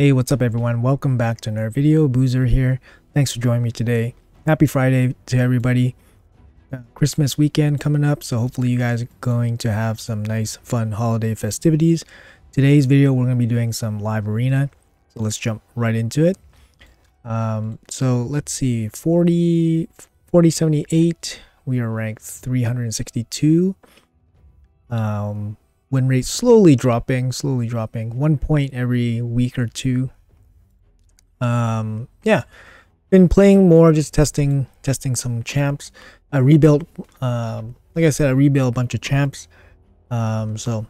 Hey, what's up everyone? Welcome back to another video. Boozer here. Thanks for joining me today. Happy Friday to everybody. Christmas weekend coming up, so hopefully you guys are going to have some nice fun holiday festivities. Today's video we're going to be doing some live arena, so let's jump right into it. So let's see, 4078, we are ranked 362. Win rate slowly dropping, 1 point every week or two. Yeah, been playing more, just testing some champs. I rebuilt, like I said, I rebuilt a bunch of champs. So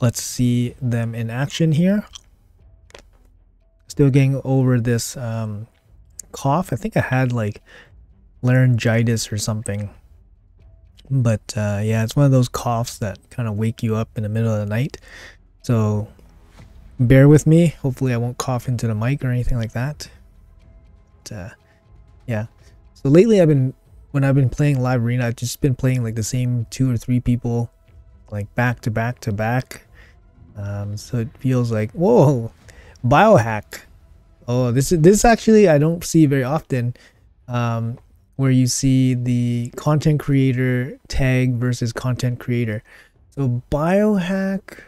let's see them in action here. Still getting over this cough. I think I had like laryngitis or something. But yeah, it's one of those coughs that kind of wake you up in the middle of the night, so bear with me. Hopefully I won't cough into the mic or anything like that. But, yeah, so lately when I've been playing live arena, I've just been playing like the same 2 or 3 people, like back to back. So it feels like, whoa, Biohack. Oh, this actually I don't see very often, where you see the content creator tag versus content creator. So Biohack,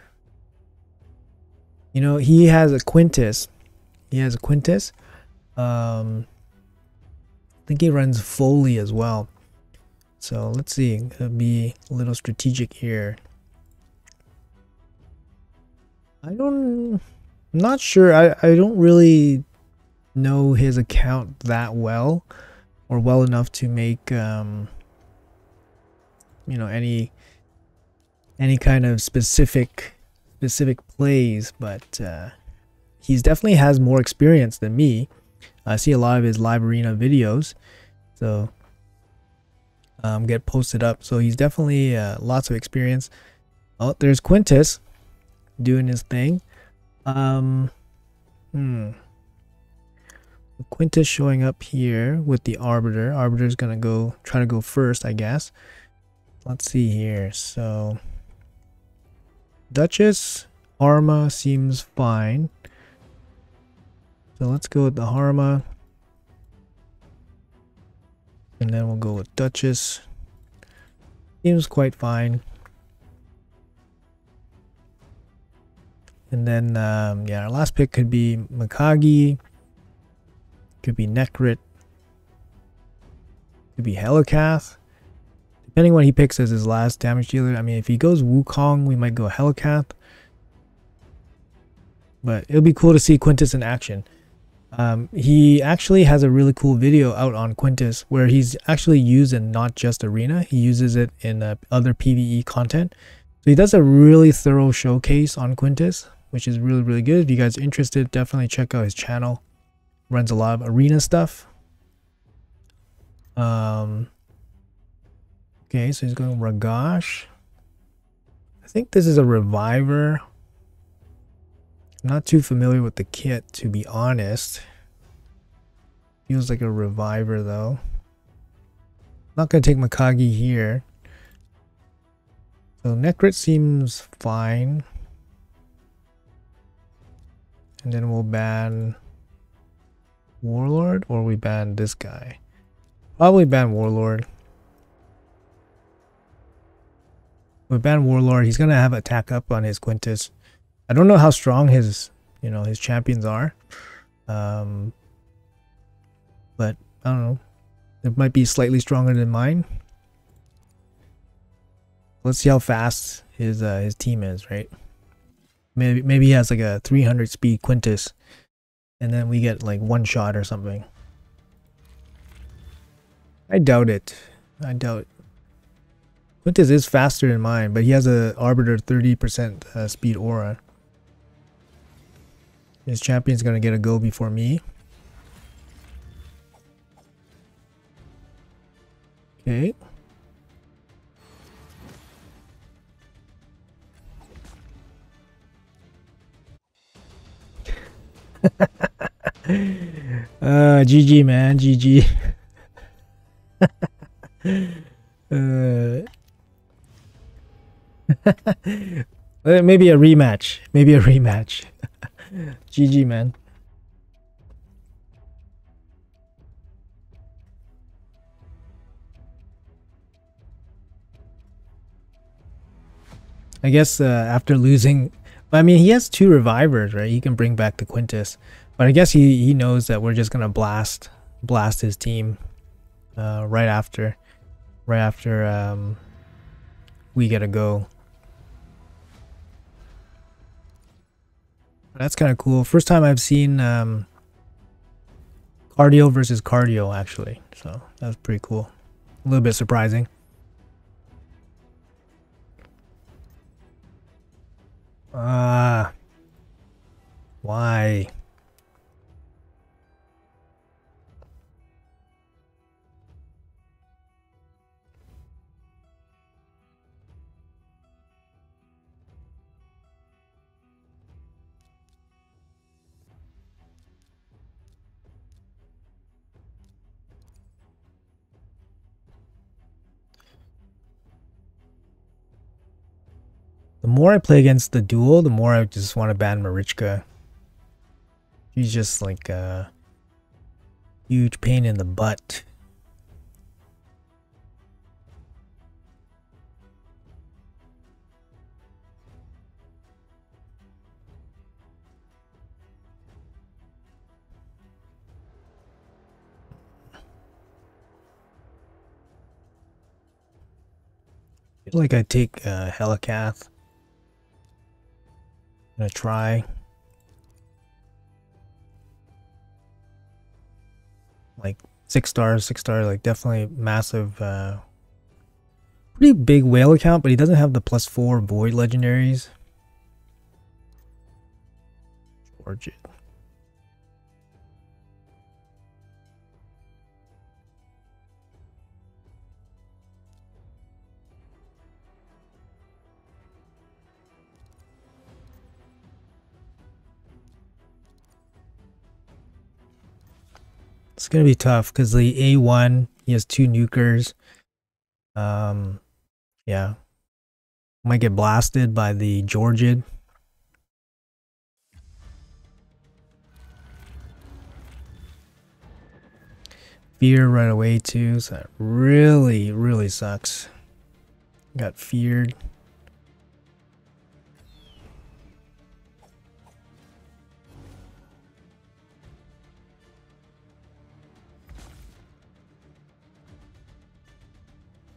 you know, he has a Quintus. I think he runs Foley as well. So let's see, gonna be a little strategic here. I'm not sure. I don't really know his account that well, or well enough to make you know, any kind of specific plays, but he's definitely has more experience than me. I see a lot of his live arena videos, so get posted up. So he's definitely lots of experience. Oh, there's Quintus doing his thing. Quintus showing up here with the Arbiter. Arbiter's gonna go try to go first, I guess. Let's see here. So Duchess Harma seems fine, so let's go with the Harma, and then we'll go with Duchess. Seems quite fine. And then yeah, our last pick could be Mikage, could be Necrit, could be Helicath, depending on what he picks as his last damage dealer. I mean, if he goes Wukong, we might go Helicath, but it'll be cool to see Quintus in action. He actually has a really cool video out on Quintus where he's actually used in not just arena, he uses it in other PvE content. So he does a really thorough showcase on Quintus, which is really good. If you guys are interested, definitely check out his channel. Runs a lot of arena stuff. Okay, so he's going Ragash. I think this is a Reviver. I'm not too familiar with the kit, to be honest. Feels like a Reviver though. Not gonna take Mikage here. So Necrit seems fine. And then we'll ban Warlord, or we ban this guy. Probably ban Warlord. We ban Warlord. He's gonna have attack up on his Quintus. I don't know how strong his, you know, his champions are, but I don't know, it might be slightly stronger than mine. Let's see how fast his team is, right? Maybe he has like a 300 speed Quintus, and then we get like one shot or something. I doubt it. Quintus is faster than mine, but he has a Arbiter 30% speed aura. His champion's gonna get a go before me. Okay. GG man, GG. Maybe a rematch. GG, man. I guess after losing, I mean, he has 2 revivers, right? He can bring back the Quintus, but I guess he knows that we're just gonna blast his team right after we gotta go. That's kind of cool. First time I've seen cardio versus cardio, actually, so that's pretty cool. A little bit surprising. Why? The more I play against the duel, the more I just want to ban Marichka. He's just like a huge pain in the butt. I feel like I take Helicath. Gonna try. Like 6 stars, 6 stars, like definitely massive, pretty big whale account, but he doesn't have the +4 void legendaries. George it. It's gonna be tough because the A1, he has 2 nukers. Yeah, might get blasted by the Georgid. Fear right away too, so that really, really sucks. Got feared.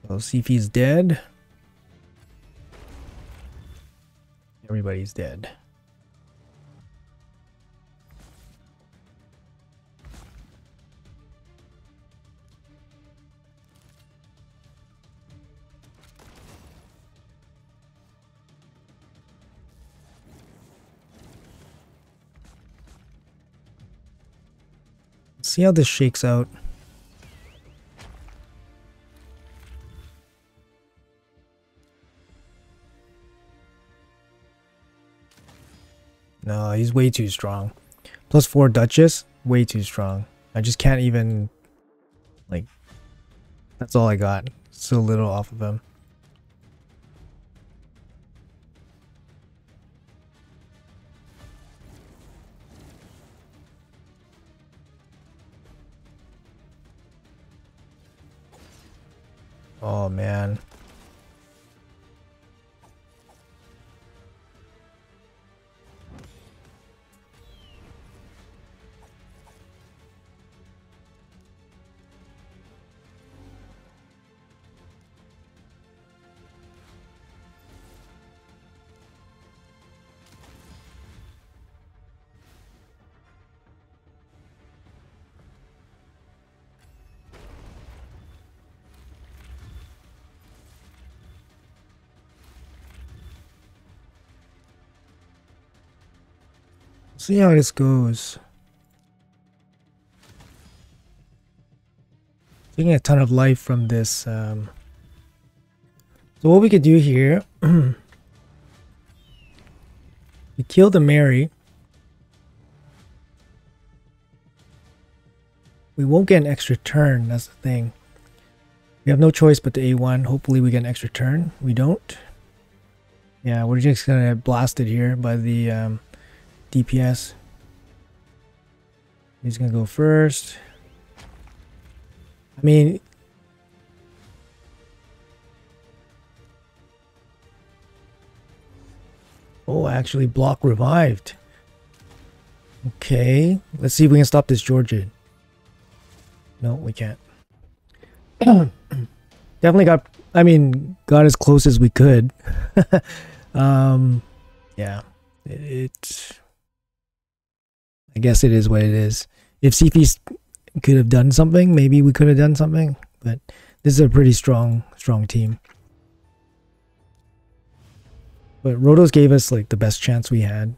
We'll see if he's dead. Everybody's dead. Let's see how this shakes out. No, he's way too strong. +4 Duchess, way too strong. I just can't even, like, that's all I got. So little off of him. Oh, man. See how this goes. Taking a ton of life from this. So what we could do here, we kill the Mary. We won't get an extra turn. That's the thing. We have no choice but the A1. Hopefully we get an extra turn. We don't. Yeah, we're just gonna get blasted here by the DPS. He's gonna go first. I mean, oh, actually block revived. Okay, let's see if we can stop this Georgian. No, we can't. Definitely got, I mean, got as close as we could. Yeah, it I guess it is what it is. If CP could have done something, maybe we could have done something, but this is a pretty strong team. But Rotos gave us like the best chance we had.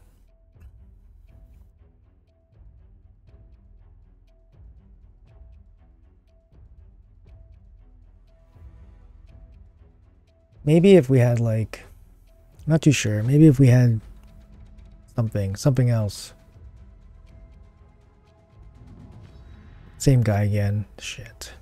Maybe if we had like, not too sure. Maybe if we had something else. Same guy again. Shit.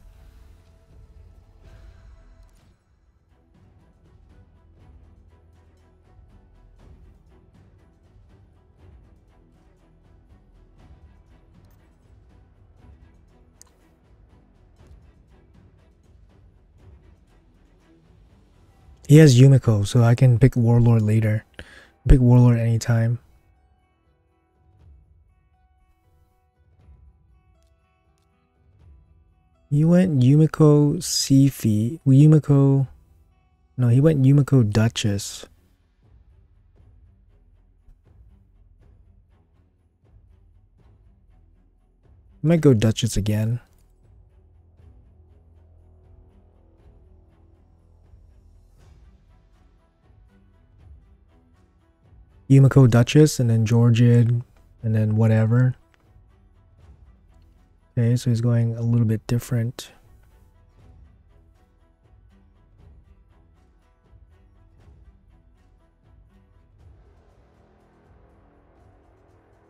He has Yumiko, so I can pick Warlord later. Pick Warlord anytime. You went Yumiko Sifi. Yumiko. No, he went Yumiko Duchess. Might go Duchess again. Yumiko Duchess, and then Georgiad, and then whatever. Okay, so he's going a little bit different.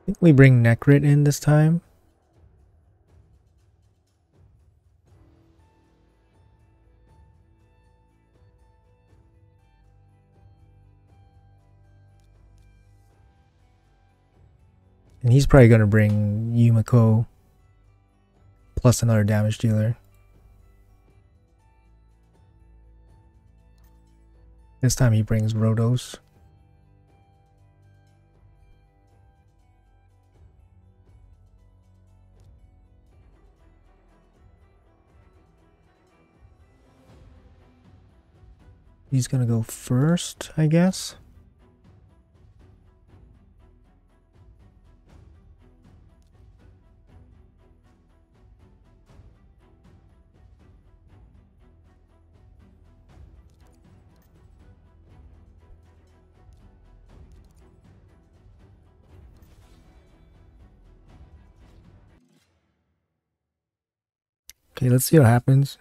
I think we bring Necrit in this time. And he's probably going to bring Yumiko plus another damage dealer. This time he brings Rotos. He's going to go first, I guess. Okay, let's see what happens.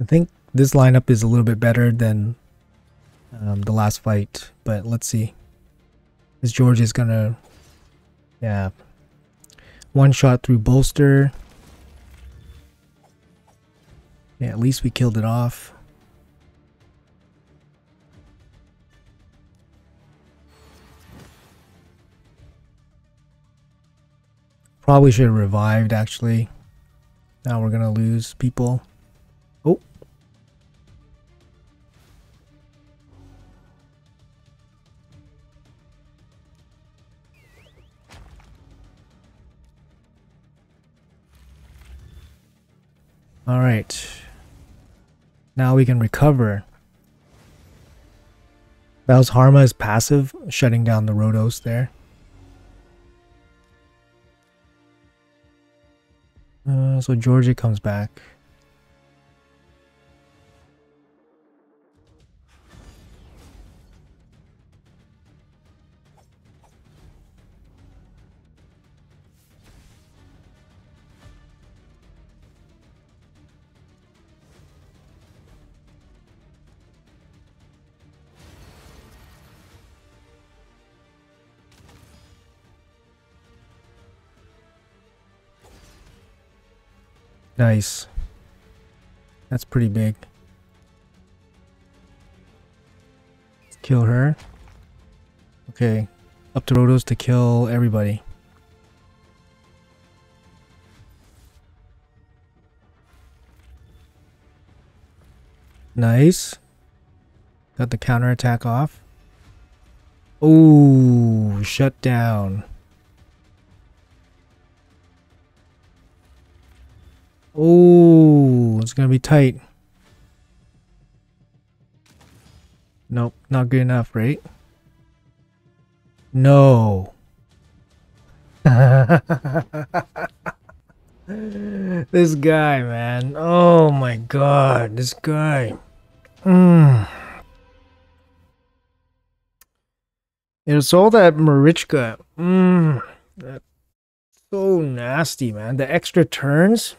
I think this lineup is a little bit better than the last fight, but let's see. This George is gonna, yeah, one shot through Bolster. Yeah, at least we killed it off. Probably should have revived, actually. Now we're gonna lose people. Oh. Alright. Now we can recover. Val's Harma is passive, shutting down the Rotos there. So Georgia comes back. Nice. That's pretty big. Let's kill her. Okay. Up to Rotos to kill everybody. Nice. Got the counterattack off. Oh, shut down. Oh, it's going to be tight. Nope, not good enough, right? No. This guy, man. Oh my god, this guy. It's all that Marichka. That's so nasty, man. The extra turns.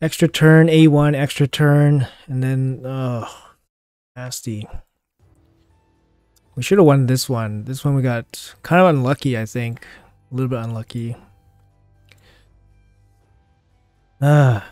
Extra turn, A1, extra turn, and then, nasty. We should have won this one. This one we got kind of unlucky, I think. A little bit unlucky. Right.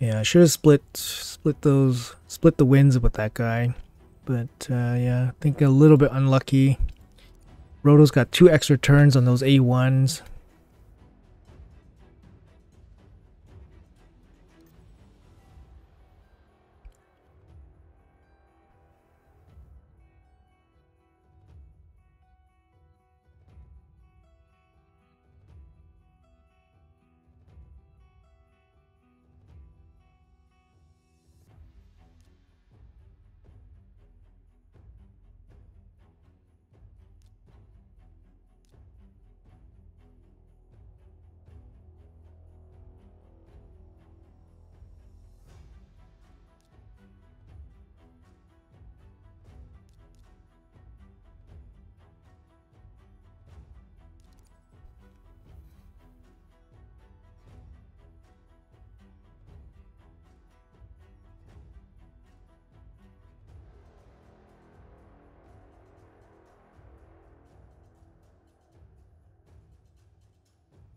Yeah, I should have split the wins with that guy, but yeah, I think a little bit unlucky. Roto's got 2 extra turns on those A1s.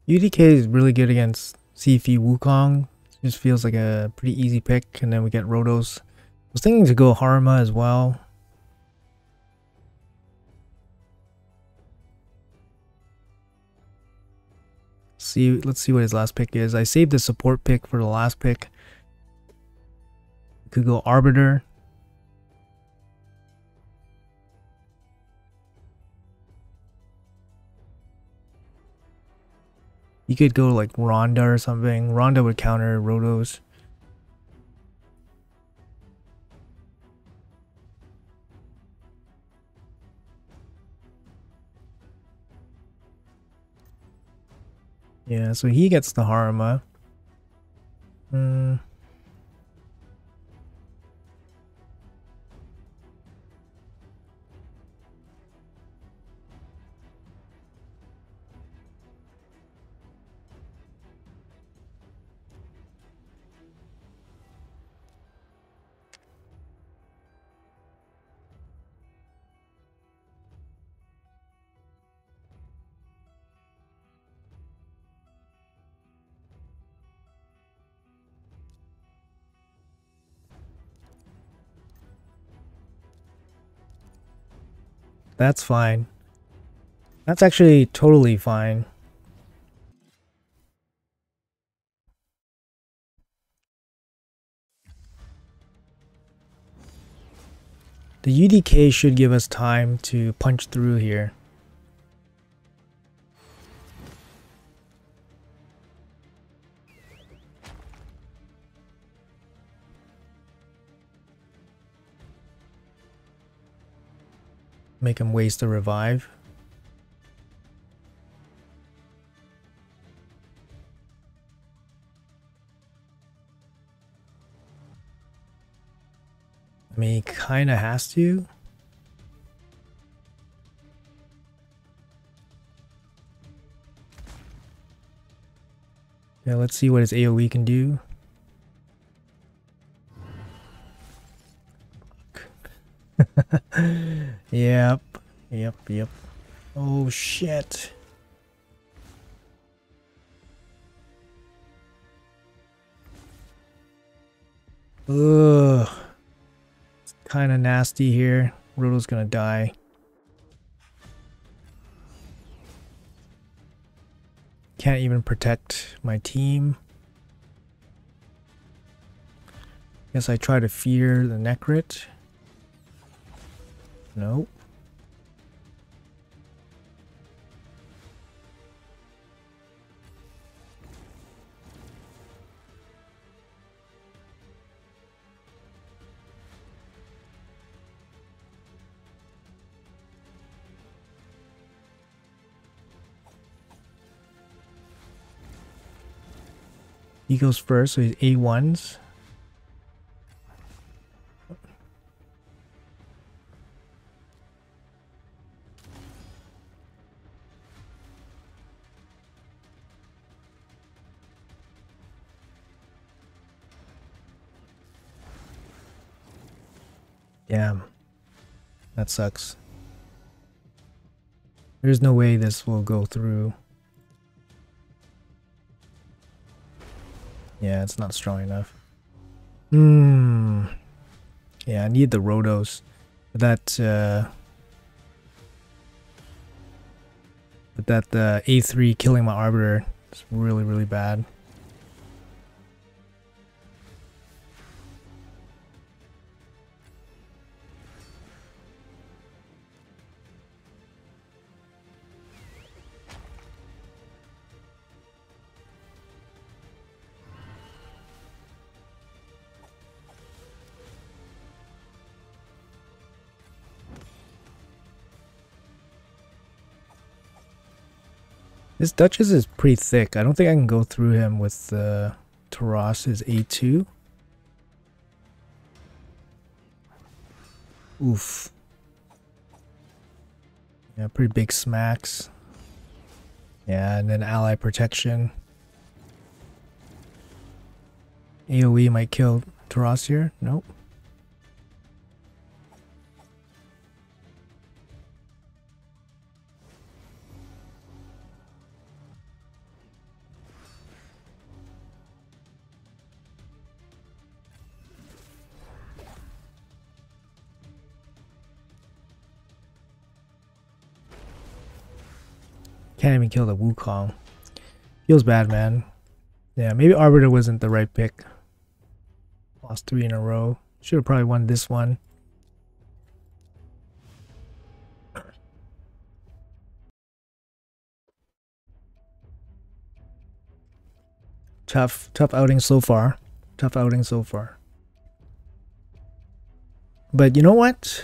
UDK is really good against Cfi Wukong. Just feels like a pretty easy pick, and then we get Rotos. I was thinking to go Haruma as well. Let's see what his last pick is. I saved the support pick for the last pick. Could go Arbiter. You could go like Ronda or something. Ronda would counter Rotos. Yeah, so he gets the Haruma. That's fine. That's actually totally fine. The UDK should give us time to punch through here. Make him waste a revive. I mean, he kind of has to. Now let's see what his AoE can do. Yep. Oh shit. Ugh. It's kind of nasty here. Roto's gonna die. Can't even protect my team. Guess I try to fear the Necrit. Nope. He goes first, so he's A1s. Damn. That sucks. There's no way this will go through. Yeah, it's not strong enough. Yeah, I need the Rotos. But that A3 killing my Arbiter is really, really bad. This Duchess is pretty thick. I don't think I can go through him with Taras's A2. Oof. Yeah, pretty big smacks. Yeah, and then ally protection. AoE might kill Taras here. Nope. Can't even kill the Wukong. Feels bad, man. Yeah, maybe Arbiter wasn't the right pick. Lost 3 in a row. Should have probably won this one. Tough outing so far. But you know what?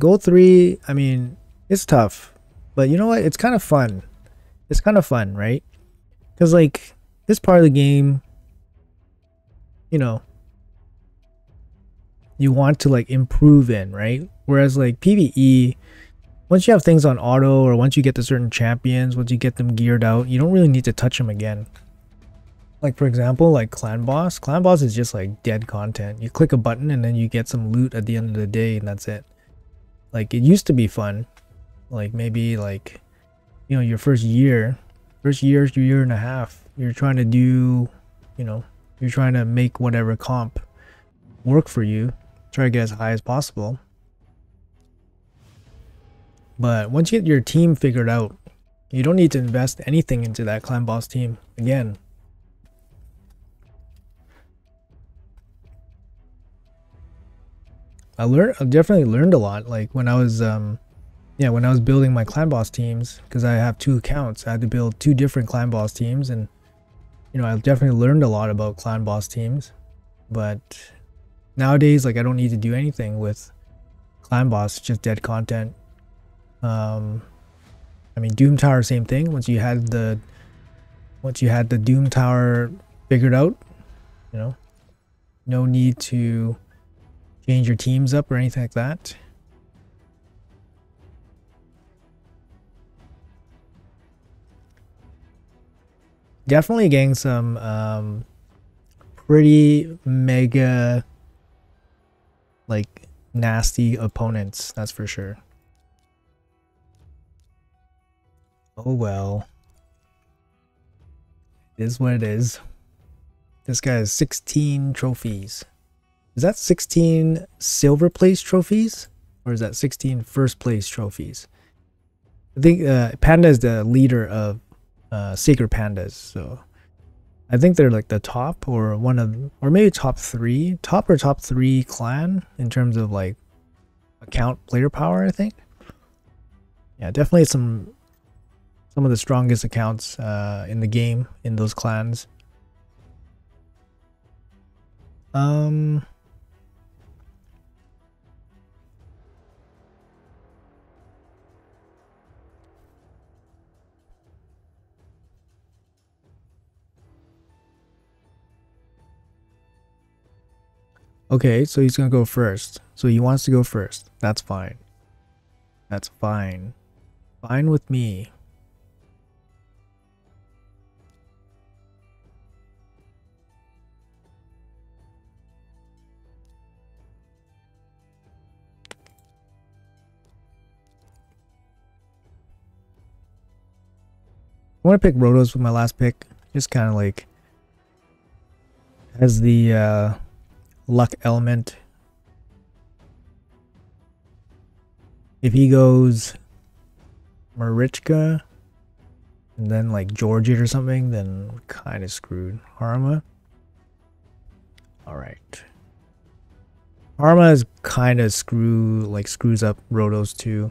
Gold 3, I mean, it's tough. But you know what? It's kind of fun. It's kind of fun, right? Because, like, this part of the game, you know, you want to, like, improve in, right? Whereas, like, PvE, once you have things on auto or once you get to certain champions, once you get them geared out, you don't really need to touch them again. Like, for example, like, Clan Boss. Clan Boss is just, like, dead content. You click a button and then you get some loot at the end of the day and that's it. Like, it used to be fun. Like, maybe, like, you know, your first year, year and a half, you're trying to do, you know, you're trying to make whatever comp work for you, try to get as high as possible. But once you get your team figured out, you don't need to invest anything into that Clan Boss team again. I definitely learned a lot, like, when I was when I was building my Clan Boss teams, because I have 2 accounts, I had to build 2 different Clan Boss teams, and, you know, I've definitely learned a lot about Clan Boss teams. But nowadays, like, I don't need to do anything with Clan Boss, just dead content. I mean, Doom Tower, same thing. Once you had the Doom Tower figured out, you know, no need to change your teams up or anything like that. definitely getting some pretty mega like nasty opponents, that's for sure. Oh well, it is what it is. This guy has 16 trophies. Is that 16 silver place trophies, or is that 16 first place trophies? I think Panda is the leader of Sacred Pandas, so I think they're like the top or one of, or maybe top three clan in terms of like account player power, I think. Yeah, definitely some of the strongest accounts in the game in those clans. Okay, so he's gonna go first. So he wants to go first. That's fine. That's fine. Fine with me. I want to pick Rotos with my last pick. Just kind of like as the luck element. If he goes Marichka and then like Georgiad or something, then we're kind of screwed. Harma. All right. Harma is kind of screws up Rotos too.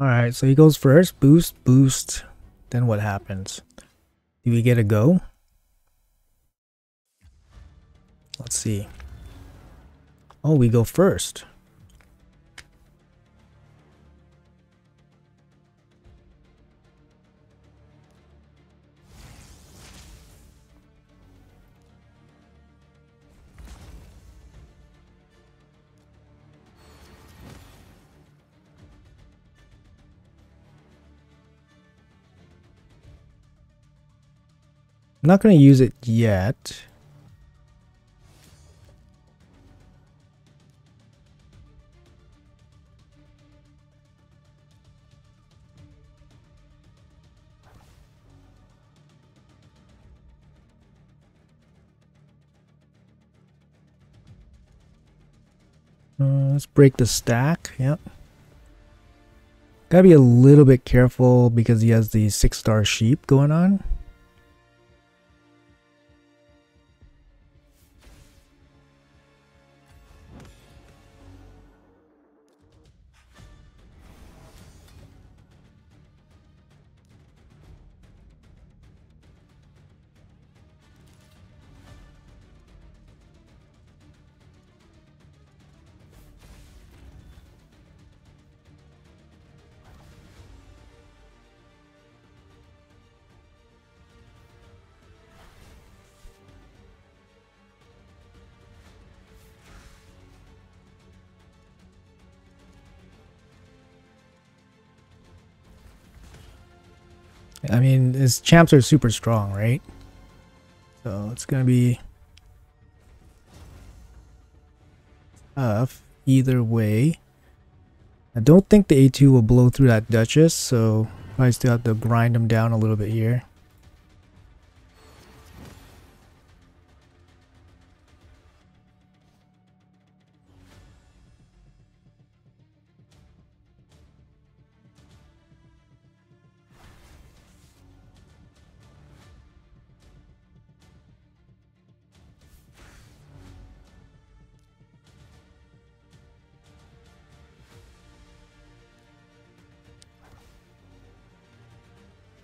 Alright, so he goes first. Boost, boost. Then what happens? Do we get a go? Let's see. Oh, we go first. I'm not going to use it yet. Let's break the stack. Yep. Gotta be a little bit careful because he has the 6-star sheep going on. I mean, his champs are super strong, right? So it's gonna be tough either way. I don't think the A2 will blow through that Duchess, so I still have to grind him down a little bit here.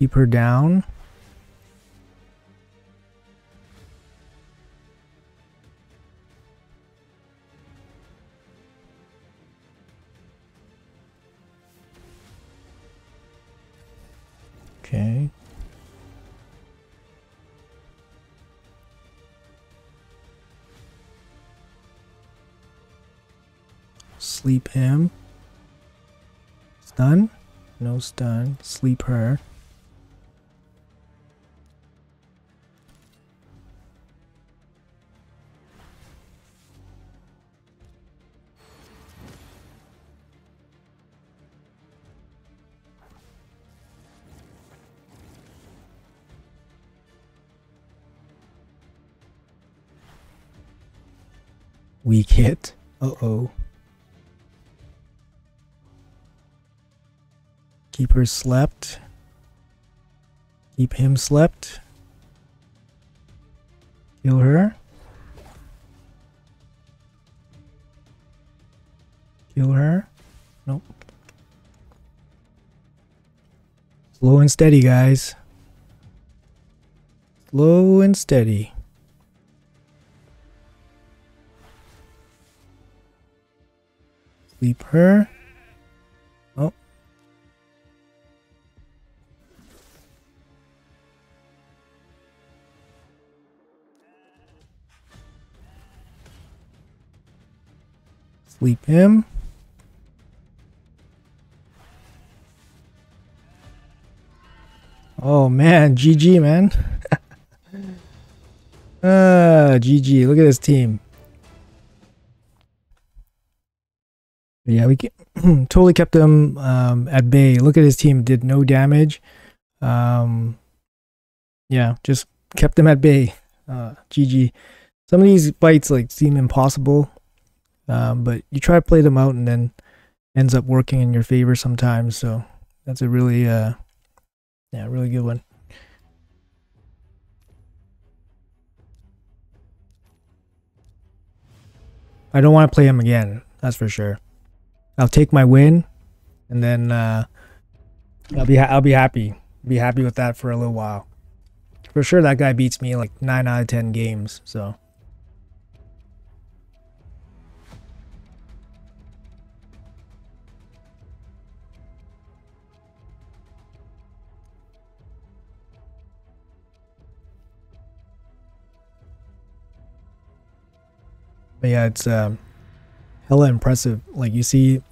Keep her down. Okay. Sleep him. Stun? No stun. Sleep her. Weak hit. Uh-oh. Keep her slept. Keep him slept. Kill her. Kill her. Nope. Slow and steady, guys. Slow and steady. Sleep her. Oh. Sleep him. Oh man, GG man. GG. Look at this team. Yeah, we totally kept them at bay. Look at his team, did no damage. Yeah, just kept them at bay. GG. Some of these fights like seem impossible, but you try to play them out and then ends up working in your favor sometimes. So that's a really, yeah, really good one. I don't want to play him again. That's for sure. I'll take my win, and then I'll be happy. Be happy with that for a little while. For sure, that guy beats me like 9 out of 10 games. So but yeah, it's hella impressive. Like you see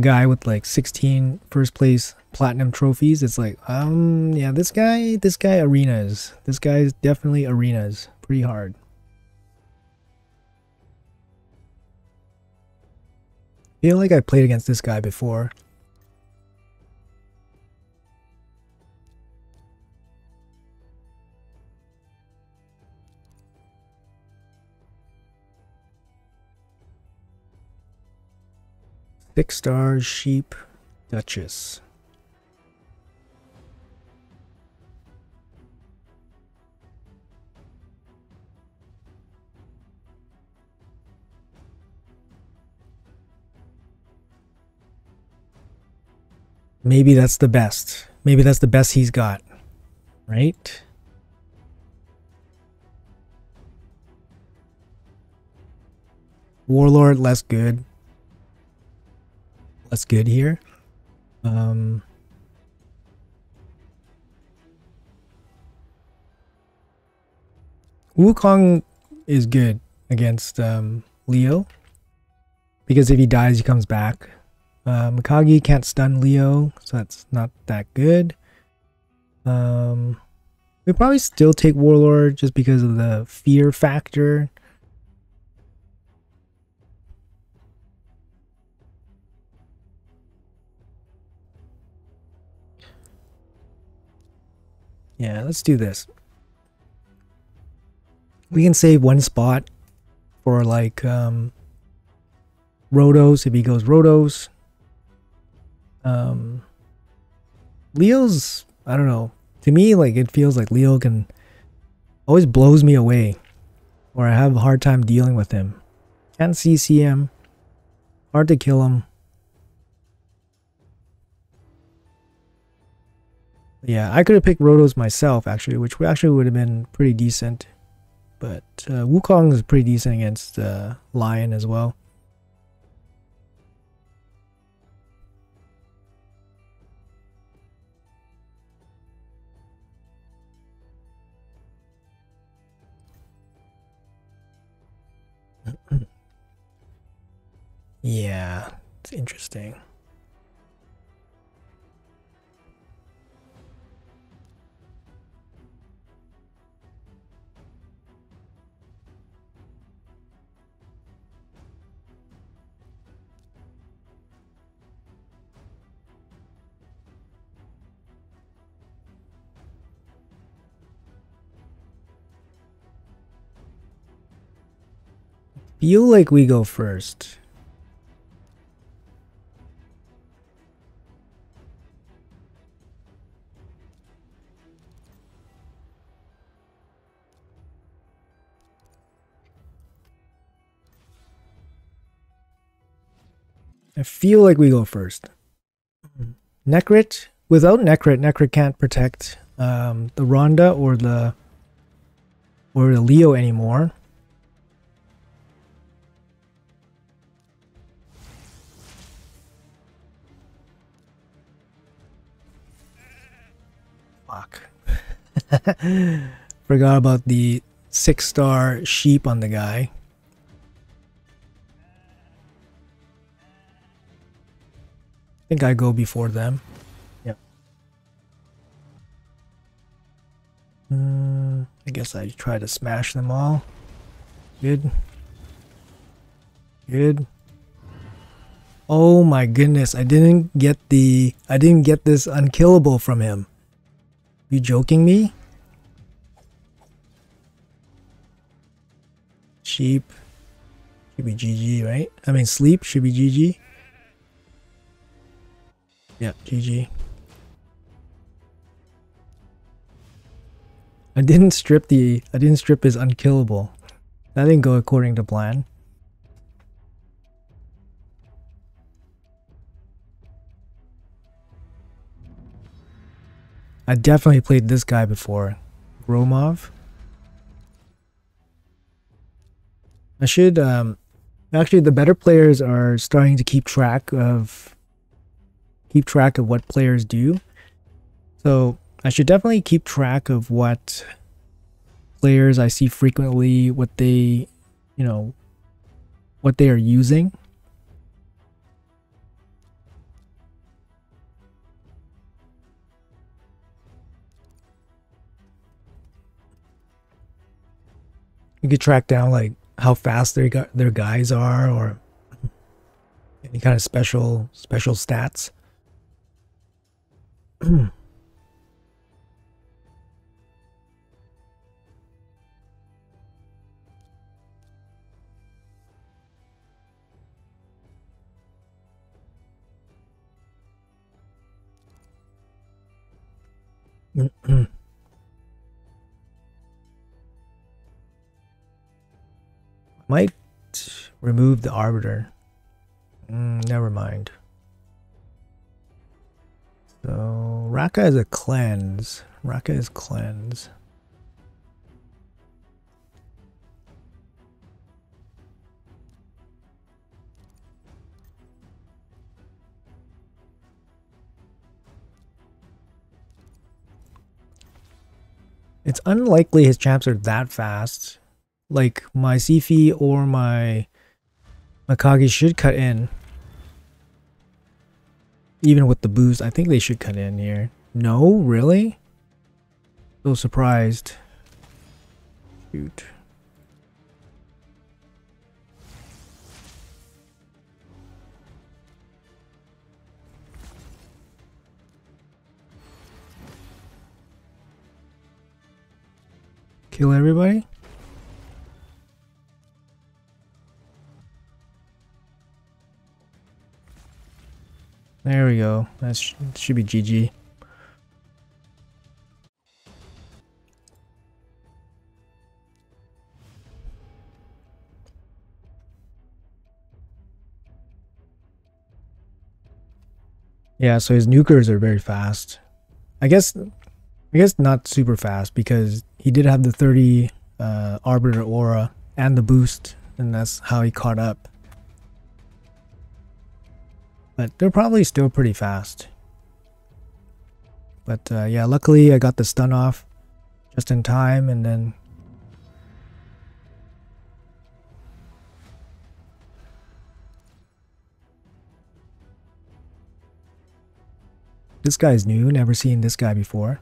guy with like 16 first place platinum trophies, it's like yeah, this guy arenas, this guy is definitely arenas pretty hard. I feel like I played against this guy before. Six stars, sheep, Duchess. Maybe that's the best. Maybe that's the best he's got, right? Warlord, less good. That's good here. Wukong is good against Leo, because if he dies he comes back. Mikage can't stun Leo, so that's not that good. We probably still take Warlord just because of the fear factor. Yeah, let's do this. We can save one spot for like Rhodos if he goes Rhodos. Leo's, I don't know. To me, like it feels like Leo can always blows me away, or I have a hard time dealing with him. Can't CC him. Hard to kill him. Yeah, I could have picked Rhodos myself, actually, which actually would have been pretty decent. But Wukong is pretty decent against Lion as well. Yeah, it's interesting. Feel like we go first. I feel like we go first. Necrit. Without Necrit, Necrit can't protect the Rhonda or the Leo anymore. Fuck. Forgot about the 6-star sheep on the guy. I think I go before them. Yep. I guess I try to smash them all. Good. Good. Oh my goodness, I didn't get this unkillable from him. You joking me? Sheep should be GG, right? I mean, sleep should be GG. Yeah, GG. I didn't strip his unkillable. That didn't go according to plan. I definitely played this guy before. Gromov. I should, actually the better players are starting to keep track of what players do. So I should definitely keep track of what players I see frequently, what they, you know, what they are using. You could track down like how fast their guys are, or any kind of special stats. Might remove the arbiter. Never mind. So Raka is a cleanse. Raka is cleanse. It's unlikely his champs are that fast. Like my Sifi or my Makagi should cut in. Even with the boost, I think they should cut in here. No, really? So surprised. Shoot. Kill everybody? There we go. That should be GG. Yeah, so his nukers are very fast. I guess not super fast, because he did have the 30 Arbiter Aura and the boost, and that's how he caught up. But they're probably still pretty fast. But yeah, luckily I got the stun off just in time, and then This guy's new, never seen this guy before.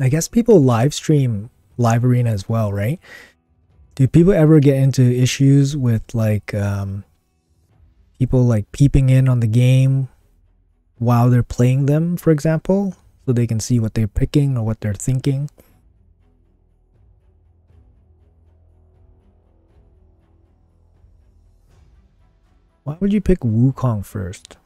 I guess people live stream Live Arena as well, right? Do people ever get into issues with like people like peeping in on the game while they're playing them, for example, so they can see what they're picking or what they're thinking? Why would you pick Wukong first?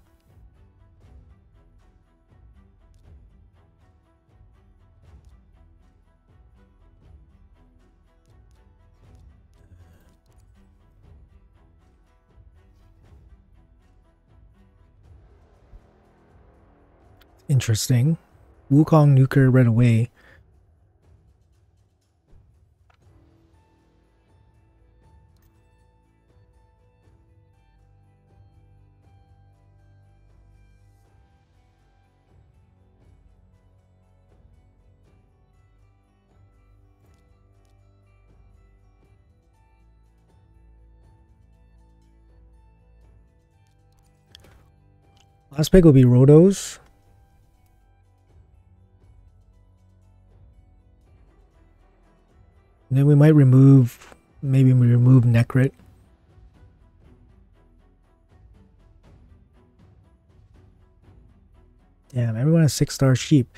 Interesting. Wukong nuker right away. Last pick will be Rodos. And then we might remove, maybe we remove Necrit. Damn, everyone has 6-star sheep.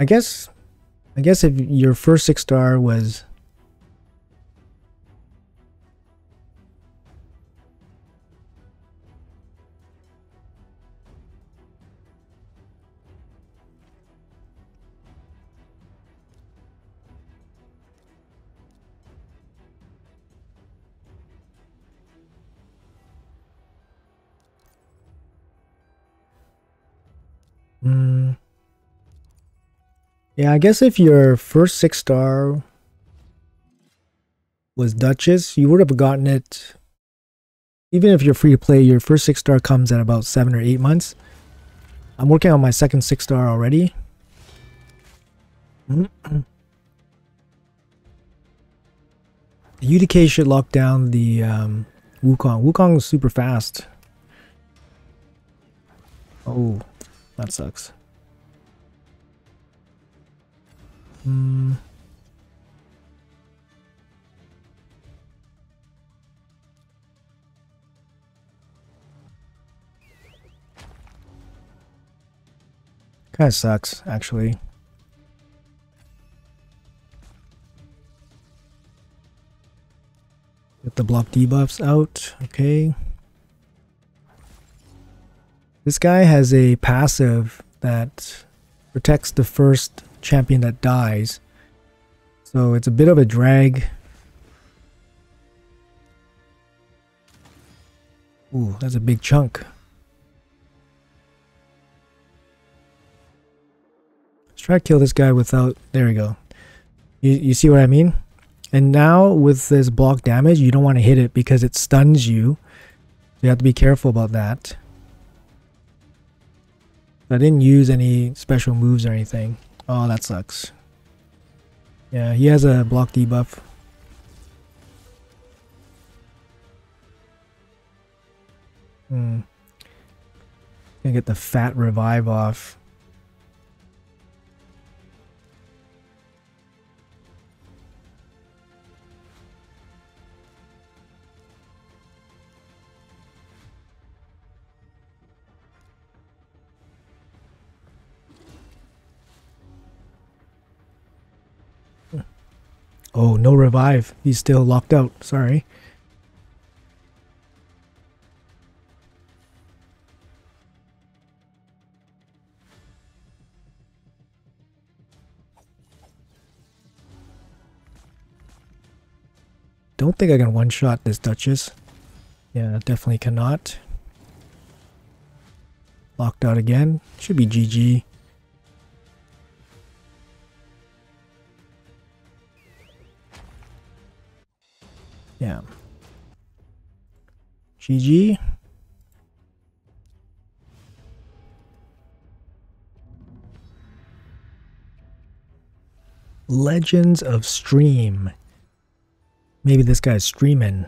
I guess if your first 6-star was yeah, I guess if your first 6-star was Duchess, you would have gotten it. Even if you're free to play, your first 6-star comes at about 7 or 8 months. I'm working on my second 6-star already. The UDK should lock down the Wukong. Wukong is super fast. Oh, that sucks. Kind of sucks, actually. Get the block debuffs out. Okay. This guy has a passive that protects the first champion that dies, so it's a bit of a drag. Ooh, that's a big chunk. Let's try to kill this guy without, there we go. You see what I mean? And now with this block damage, you don't want to hit it because it stuns you. You have to be careful about that. I didn't use any special moves or anything. Oh, that sucks. Yeah, he has a block debuff. Gonna get the fat revive off. Oh, no revive. He's still locked out. Sorry. Don't think I can one-shot this Duchess. Yeah, definitely cannot. Locked out again. Should be GG. Yeah. GG. Legends of Stream. Maybe this guy's streaming.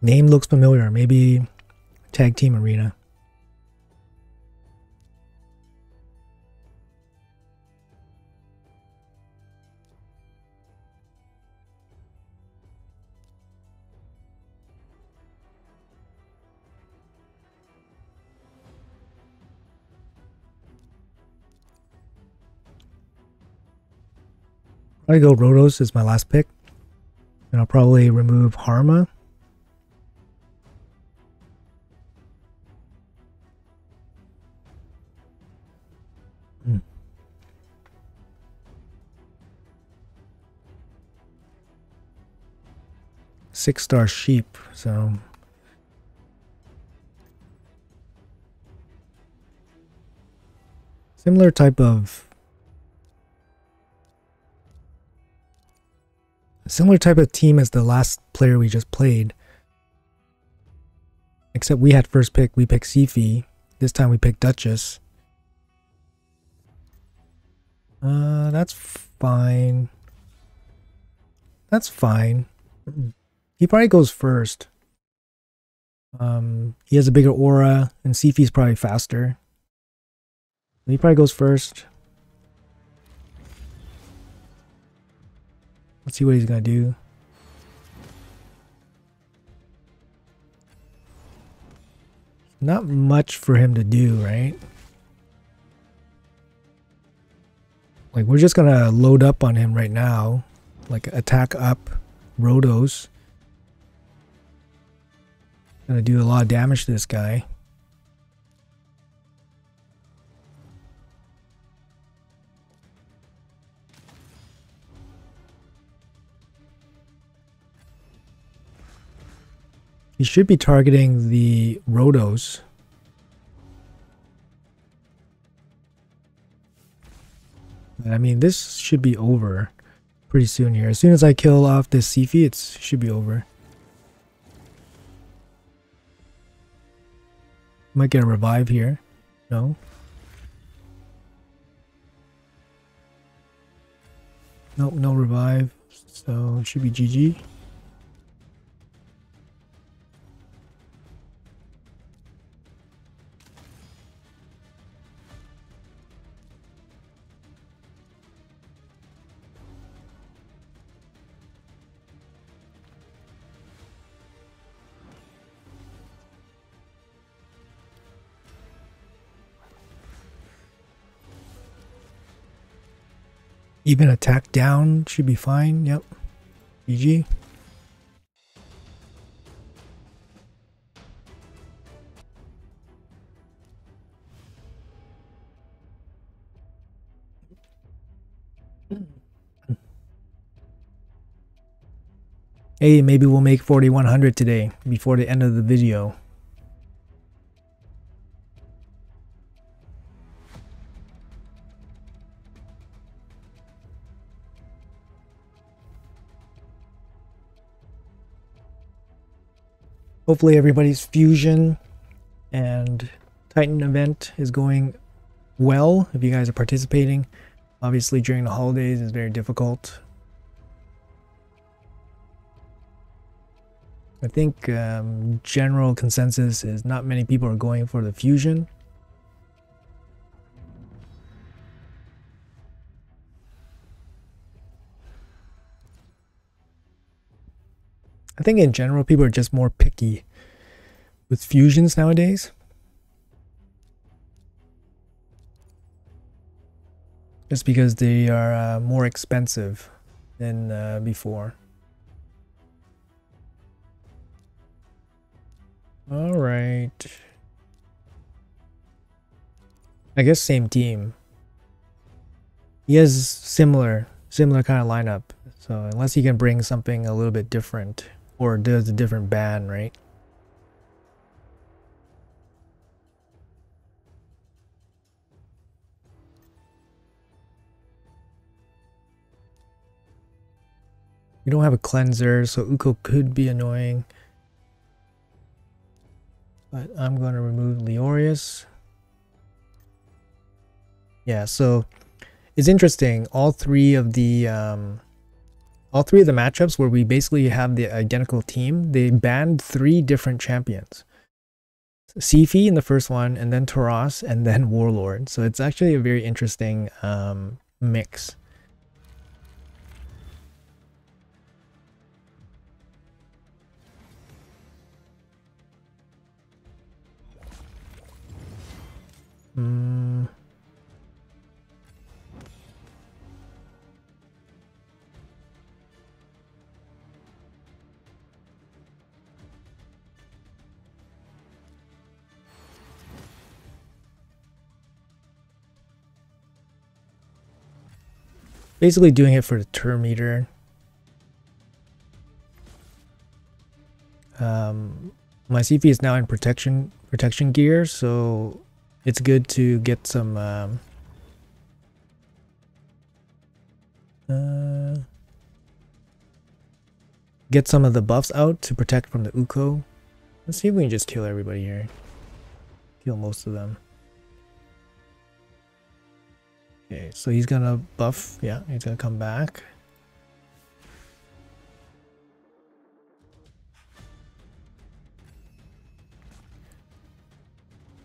Name looks familiar. Maybe Tag Team Arena. I go Rodos is my last pick, and I'll probably remove Harma. Six-star sheep, so... similar type of... similar type of team as the last player we just played. Except we had first pick, we picked Sifi. This time we picked Duchess. That's fine. That's fine. He probably goes first. He has a bigger aura, and Sifi's probably faster. He probably goes first. Let's see what he's gonna do. Not much for him to do, right? Like, we're just gonna load up on him right now. Like, attack up Rodos. Gonna do a lot of damage to this guy. He should be targeting the Rodos. I mean, this should be over pretty soon here. As soon as I kill off this Sifi, it should be over. Might get a revive here. No. Nope, no revive. So it should be GG. Even attack down should be fine. Yep. GG. Hey, maybe we'll make 4100 today before the end of the video. Hopefully everybody's Fusion and Titan event is going well if you guys are participating. Obviously during the holidays is very difficult. I think general consensus is not many people are going for the Fusion. I think in general, people are just more picky with fusions nowadays. Just because they are more expensive than before. All right. I guess same team. He has similar kind of lineup. So unless he can bring something a little bit different. Or does a different ban, right? We don't have a cleanser, so Uko could be annoying. But I'm going to remove Leorius. Yeah, so it's interesting. All three of the matchups where we basically have the identical team, they banned three different champions. Sifi in the first one, and then Tauros, and then Warlord. So it's actually a very interesting mix. Basically doing it for the turn meter. My CP is now in protection gear, so it's good to get some of the buffs out to protect from the Uko. Let's see if we can just kill everybody here. Kill most of them. Okay, so he's gonna buff, yeah, he's gonna come back.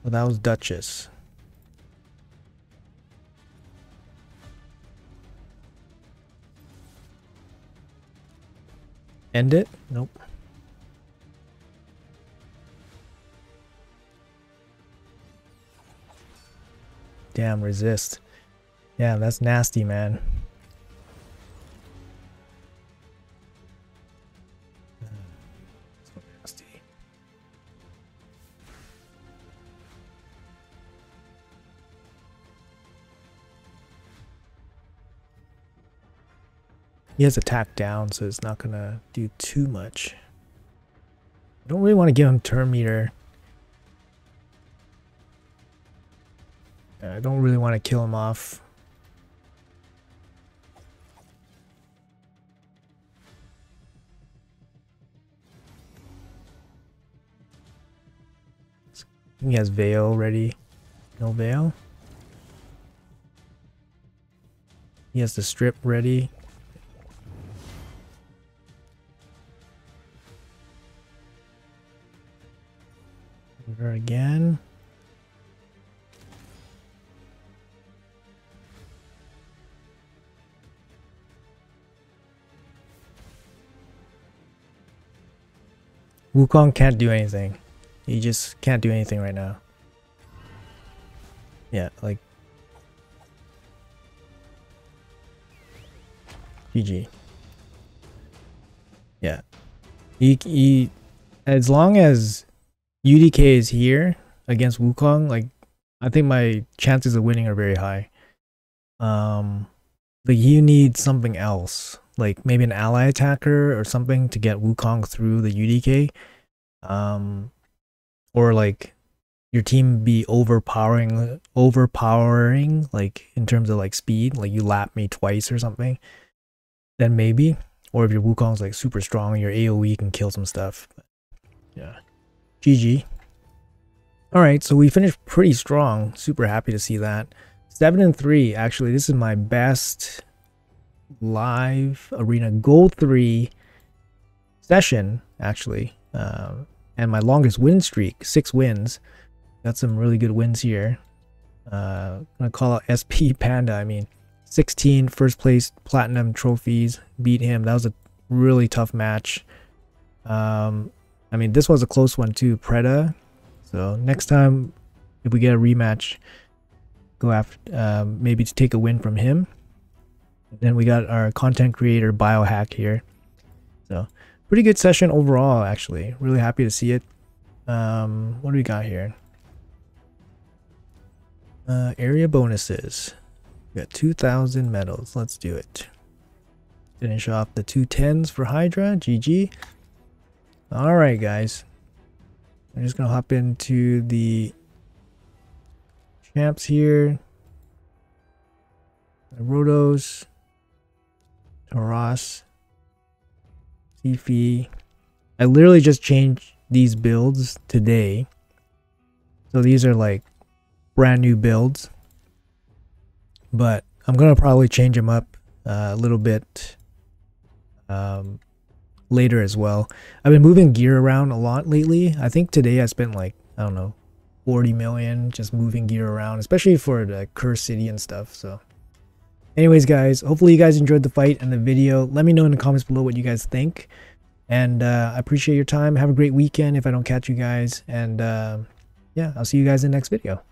Well, that was Duchess. End it? Nope. Damn, resist. Yeah, that's nasty, man. So nasty. He has attack down, so it's not gonna do too much. I don't really want to give him turn meter. I don't really want to kill him off. He has Veil ready. No Veil. He has the Strip ready. Over again. Wukong can't do anything. He just can't do anything right now. Yeah, like... GG. Yeah. He, as long as UDK is here against Wukong, like, I think my chances of winning are very high. But you need something else. Like, maybe an ally attacker or something to get Wukong through the UDK. Or like your team be overpowering, like in terms of like speed, like you lap me twice or something, then maybe. Or if your Wukong's like super strong, your AoE can kill some stuff. Yeah, GG. All right, so we finished pretty strong. Super happy to see that. 7-3. Actually, this is my best live arena Gold 3 session actually. And my longest win streak, 6 wins. Got some really good wins here. I'm going to call out SP Panda. I mean, 16 first place platinum trophies. Beat him. That was a really tough match. I mean, this was a close one too, Preda. So next time, if we get a rematch, go after, maybe to take a win from him. And then we got our content creator Biohack here. So... pretty good session overall, actually. Really happy to see it. What do we got here? Area bonuses. We got 2,000 medals. Let's do it. Finish off the 2 10s for Hydra. GG. All right, guys. I'm just going to hop into the champs here. Rodos. Tauros. I literally just changed these builds today So these are like brand new builds, but I'm going to probably change them up a little bit later as well. I've been moving gear around a lot lately. I think today I spent like, I don't know, 40 million just moving gear around, especially for the Curse City and stuff. So anyways, guys, hopefully you guys enjoyed the fight and the video. Let me know in the comments below what you guys think. And I appreciate your time. Have a great weekend if I don't catch you guys. And yeah, I'll see you guys in the next video.